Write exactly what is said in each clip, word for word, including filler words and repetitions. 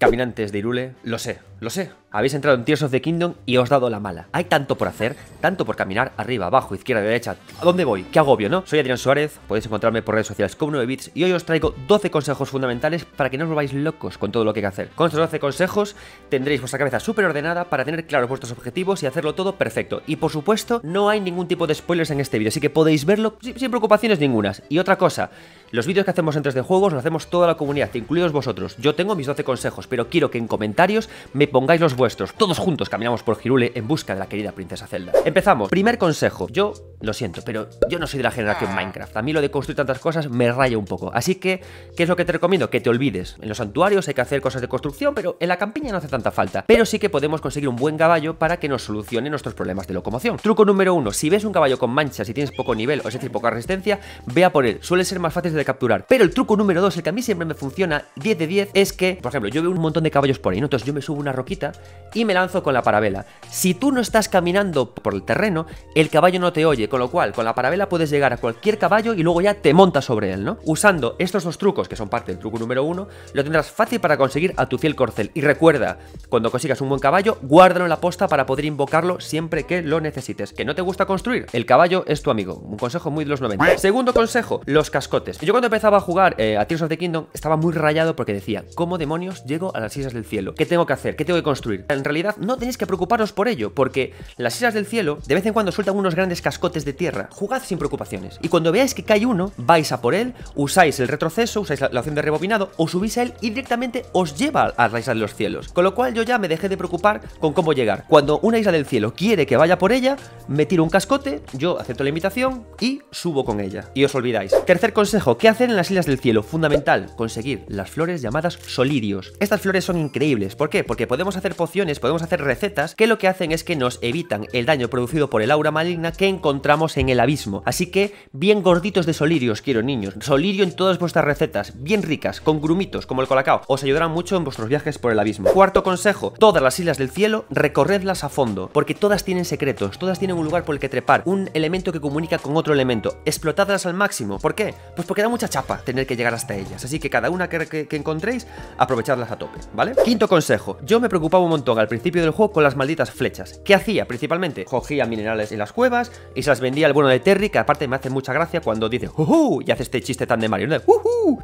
Caminantes de Hyrule, lo sé, lo sé. Habéis entrado en Tears of the Kingdom y os dado la mala. Hay tanto por hacer, tanto por caminar, arriba, abajo, izquierda, derecha. ¿A dónde voy? Qué agobio, ¿no? Soy Adrián Suárez, podéis encontrarme por redes sociales como nueve bits y hoy os traigo doce consejos fundamentales para que no os volváis locos con todo lo que hay que hacer. Con estos doce consejos tendréis vuestra cabeza súper ordenada para tener claros vuestros objetivos y hacerlo todo perfecto. Y por supuesto, no hay ningún tipo de spoilers en este vídeo, así que podéis verlo sin preocupaciones ningunas. Y otra cosa, los vídeos que hacemos en tres D Juegos los hacemos toda la comunidad, incluidos vosotros. Yo tengo mis doce consejos, pero quiero que en comentarios me pongáis los vuestros. Todos juntos caminamos por Girule en busca de la querida princesa Zelda. Empezamos. Primer consejo. Yo, lo siento, pero yo no soy de la generación Minecraft. A mí lo de construir tantas cosas me raya un poco. Así que, ¿qué es lo que te recomiendo? Que te olvides. En los santuarios hay que hacer cosas de construcción, pero en la campiña no hace tanta falta. Pero sí que podemos conseguir un buen caballo para que nos solucione nuestros problemas de locomoción. Truco número uno. Si ves un caballo con manchas y tienes poco nivel, o es decir, poca resistencia, ve a por él. Suele ser más fácil de capturar. Pero el truco número dos, el que a mí siempre me funciona diez de diez, es que, por ejemplo, yo veo un un montón de caballos por ahí, ¿no? Entonces yo me subo una roquita y me lanzo con la parabela. Si tú no estás caminando por el terreno, el caballo no te oye, con lo cual con la parabela puedes llegar a cualquier caballo y luego ya te montas sobre él, ¿no? Usando estos dos trucos, que son parte del truco número uno, lo tendrás fácil para conseguir a tu fiel corcel. Y recuerda, cuando consigas un buen caballo, guárdalo en la posta para poder invocarlo siempre que lo necesites. ¿Que no te gusta construir? El caballo es tu amigo. Un consejo muy de los noventa. Segundo consejo, los cascotes. Yo cuando empezaba a jugar eh, a Tears of the Kingdom estaba muy rayado porque decía, ¿cómo demonios llego a las islas del cielo? ¿Qué tengo que hacer? ¿Qué tengo que construir? En realidad no tenéis que preocuparos por ello, porque las islas del cielo de vez en cuando sueltan unos grandes cascotes de tierra. Jugad sin preocupaciones y cuando veáis que cae uno, vais a por él, usáis el retroceso, usáis la, la opción de rebobinado, os subís a él y directamente os lleva a la isla de los cielos. Con lo cual yo ya me dejé de preocupar con cómo llegar. Cuando una isla del cielo quiere que vaya por ella, me tiro un cascote, yo acepto la invitación y subo con ella. Y os olvidáis. Tercer consejo, ¿qué hacer en las islas del cielo? Fundamental, conseguir las flores llamadas Solirios. Estas flores son increíbles. ¿Por qué? Porque podemos hacer pociones, podemos hacer recetas que lo que hacen es que nos evitan el daño producido por el aura maligna que encontramos en el abismo. Así que bien gorditos de solirios quiero, niños. Solirio en todas vuestras recetas, bien ricas, con grumitos, como el colacao. Os ayudarán mucho en vuestros viajes por el abismo. Cuarto consejo, todas las islas del cielo, recorredlas a fondo, porque todas tienen secretos, todas tienen un lugar por el que trepar, un elemento que comunica con otro elemento. Explotadlas al máximo. ¿Por qué? Pues porque da mucha chapa tener que llegar hasta ellas. Así que cada una que, que, que encontréis, aprovechadlas a tope, ¿vale? Quinto consejo. Yo me preocupaba un montón al principio del juego con las malditas flechas. ¿Qué hacía? Principalmente cogía minerales en las cuevas y se las vendía al bueno de Terry, que aparte me hace mucha gracia cuando dice ¡Juhu! Y hace este chiste tan de Mario, ¿no? ¡Juhu!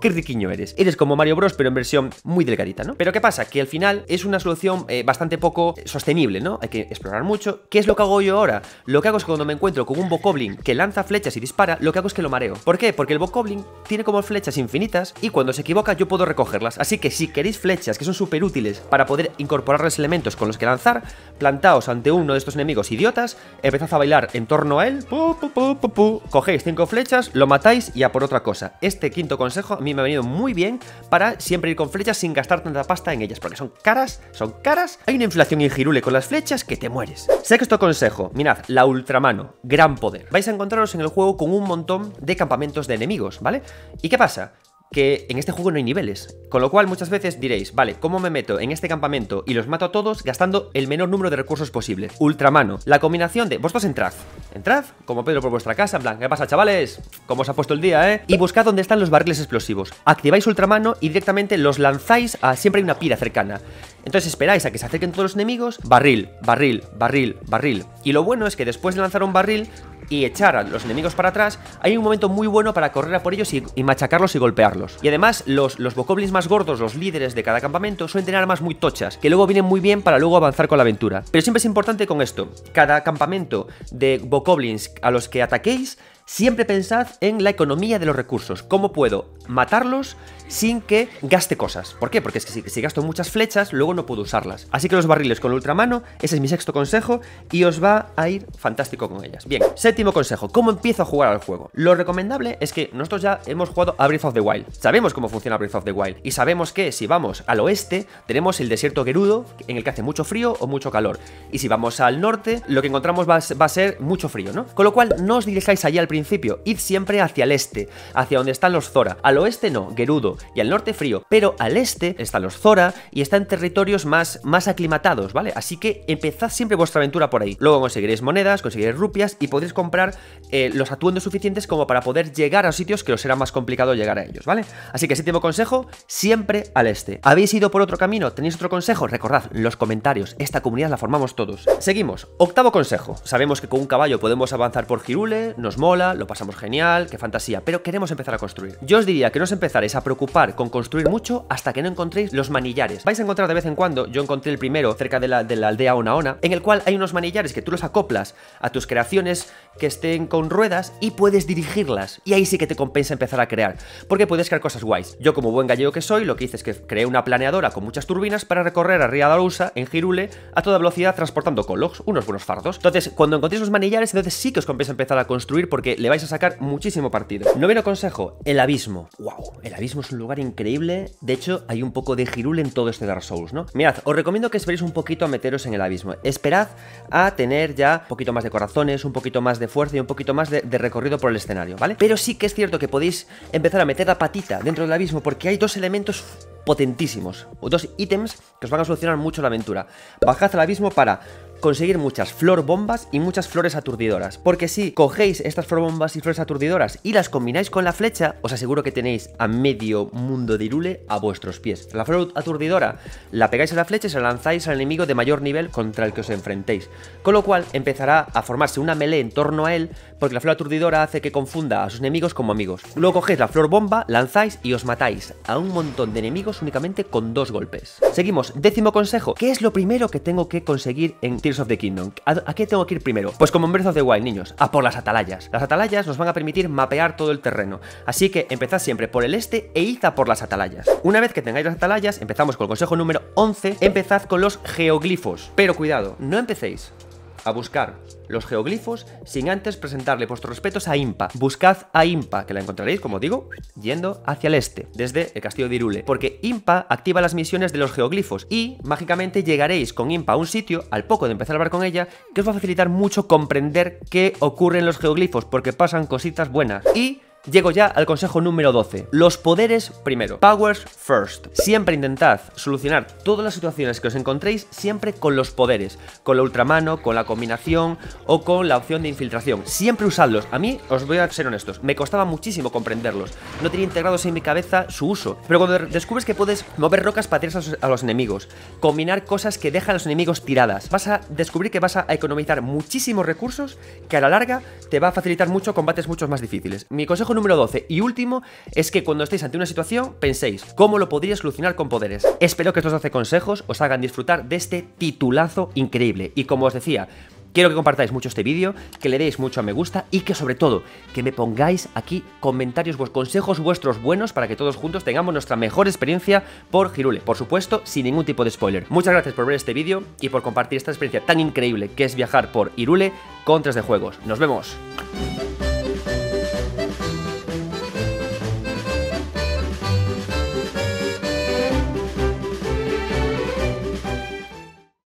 ¡Qué riquiño eres! Eres como Mario Bros, pero en versión muy delgadita, ¿no? Pero ¿qué pasa? Que al final es una solución eh, bastante poco sostenible, ¿no? Hay que explorar mucho. ¿Qué es lo que hago yo ahora? Lo que hago es que cuando me encuentro con un Bokoblin que lanza flechas y dispara, lo que hago es que lo mareo. ¿Por qué? Porque el Bokoblin tiene como flechas infinitas y cuando se equivoca yo puedo recogerlas. Así que si queréis flechas que son súper útiles para poder incorporarles elementos con los que lanzar, plantaos ante uno de estos enemigos idiotas, empezad a bailar en torno a él, pu, pu, pu, pu, pu. Cogéis cinco flechas, lo matáis y a por otra cosa. Este quinto consejo a mí me ha venido muy bien para siempre ir con flechas sin gastar tanta pasta en ellas, porque son caras, son caras. Hay una inflación en Girule con las flechas que te mueres. Sexto consejo, mirad, la Ultramano, gran poder. Vais a encontraros en el juego con un montón de campamentos de enemigos, ¿vale? ¿Y qué pasa? Que en este juego no hay niveles, con lo cual muchas veces diréis, vale, ¿cómo me meto en este campamento y los mato a todos gastando el menor número de recursos posible? Ultramano, la combinación de... Vosotros entrad, entrad, como Pedro por vuestra casa, en plan, ¿qué pasa, chavales? ¿Cómo os ha puesto el día, eh? Y buscad dónde están los barriles explosivos. Activáis Ultramano y directamente los lanzáis a... Siempre hay una pira cercana. Entonces esperáis a que se acerquen todos los enemigos, barril, barril, barril, barril. Y lo bueno es que después de lanzar un barril y echar a los enemigos para atrás, hay un momento muy bueno para correr a por ellos y, y machacarlos y golpearlos. Y además, los, los bokoblins más gordos, los líderes de cada campamento, suelen tener armas muy tochas, que luego vienen muy bien para luego avanzar con la aventura. Pero siempre es importante con esto, cada campamento de bokoblins a los que ataquéis, siempre pensad en la economía de los recursos. ¿Cómo puedo matarlos sin que gaste cosas? ¿Por qué? Porque es que si, si gasto muchas flechas, luego no puedo usarlas. Así que los barriles con la Ultramano, ese es mi sexto consejo y os va a ir fantástico con ellas. Bien, séptimo consejo, ¿cómo empiezo a jugar al juego? Lo recomendable es que nosotros ya hemos jugado a Breath of the Wild. Sabemos cómo funciona Breath of the Wild y sabemos que si vamos al oeste, tenemos el desierto Gerudo, en el que hace mucho frío o mucho calor. Y si vamos al norte, lo que encontramos va a, va a ser mucho frío, ¿no? Con lo cual, no os dirijáis allí al principio. Principio, id siempre hacia el este, hacia donde están los Zora. Al oeste no, Gerudo, y al norte frío, pero al este están los Zora y están territorios más, más aclimatados, ¿vale? Así que empezad siempre vuestra aventura por ahí. Luego conseguiréis monedas, conseguiréis rupias y podréis comprar eh, los atuendos suficientes como para poder llegar a sitios que os será más complicado llegar a ellos, ¿vale? Así que séptimo consejo, siempre al este. ¿Habéis ido por otro camino? ¿Tenéis otro consejo? Recordad, los comentarios, esta comunidad la formamos todos. Seguimos, octavo consejo. Sabemos que con un caballo podemos avanzar por Girule, nos mola, lo pasamos genial, qué fantasía, pero queremos empezar a construir. Yo os diría que no os empezaréis a preocupar con construir mucho hasta que no encontréis los manillares. Vais a encontrar de vez en cuando, yo encontré el primero cerca de la, de la aldea Onaona, en el cual hay unos manillares que tú los acoplas a tus creaciones que estén con ruedas y puedes dirigirlas. Y ahí sí que te compensa empezar a crear, porque puedes crear cosas guays. Yo, como buen gallego que soy, lo que hice es que creé una planeadora con muchas turbinas para recorrer a Ría de Arousa en Girule a toda velocidad transportando colos, unos buenos fardos. Entonces, cuando encontréis los manillares, entonces sí que os compensa empezar a construir porque le vais a sacar muchísimo partido. Noveno consejo, el abismo. ¡Wow! El abismo es un lugar increíble. De hecho, hay un poco de Girule en todo este Dark Souls, ¿no? Mirad, os recomiendo que esperéis un poquito a meteros en el abismo. Esperad a tener ya un poquito más de corazones, un poquito más de fuerza y un poquito más de, de recorrido por el escenario, ¿vale? Pero sí que es cierto que podéis empezar a meter la patita dentro del abismo porque hay dos elementos potentísimos, dos ítems que os van a solucionar mucho la aventura. Bajad al abismo para conseguir muchas flor bombas y muchas flores aturdidoras, porque si cogéis estas flor bombas y flores aturdidoras y las combináis con la flecha, os aseguro que tenéis a medio mundo de Girule a vuestros pies. La flor aturdidora la pegáis a la flecha y se la lanzáis al enemigo de mayor nivel contra el que os enfrentéis, con lo cual empezará a formarse una melee en torno a él, porque la flor aturdidora hace que confunda a sus enemigos como amigos. Luego cogéis la flor bomba, lanzáis y os matáis a un montón de enemigos únicamente con dos golpes. Seguimos, décimo consejo. ¿Qué es lo primero que tengo que conseguir en Tears of the Kingdom? ¿A qué tengo que ir primero? Pues como en Breath of the Wild, niños, a por las atalayas. Las atalayas nos van a permitir mapear todo el terreno, así que empezad siempre por el este e id a por las atalayas. Una vez que tengáis las atalayas, empezamos con el consejo número once, empezad con los geoglifos. Pero cuidado, no empecéis a buscar los geoglifos sin antes presentarle vuestros respetos a Impa. Buscad a Impa, que la encontraréis, como digo, yendo hacia el este, desde el castillo de Girule, porque Impa activa las misiones de los geoglifos y, mágicamente, llegaréis con Impa a un sitio, al poco de empezar a hablar con ella, que os va a facilitar mucho comprender qué ocurre en los geoglifos, porque pasan cositas buenas. Y llego ya al consejo número doce. Los poderes primero. Powers first. Siempre intentad solucionar todas las situaciones que os encontréis siempre con los poderes. Con la ultramano, con la combinación o con la opción de infiltración. Siempre usadlos. A mí, os voy a ser honestos, me costaba muchísimo comprenderlos. No tenía integrados en mi cabeza su uso. Pero cuando descubres que puedes mover rocas para tirar a los enemigos, combinar cosas que dejan a los enemigos tiradas, vas a descubrir que vas a economizar muchísimos recursos que a la larga te va a facilitar mucho combates mucho más difíciles. Mi consejo número doce y último es que cuando estéis ante una situación penséis cómo lo podríais solucionar con poderes. Espero que estos doce consejos os hagan disfrutar de este titulazo increíble y, como os decía, quiero que compartáis mucho este vídeo, que le deis mucho a me gusta y que, sobre todo, que me pongáis aquí comentarios, vuestros consejos, vuestros buenos, para que todos juntos tengamos nuestra mejor experiencia por Girule, por supuesto, sin ningún tipo de spoiler. Muchas gracias por ver este vídeo y por compartir esta experiencia tan increíble que es viajar por Girule con tres D Juegos. ¡Nos vemos!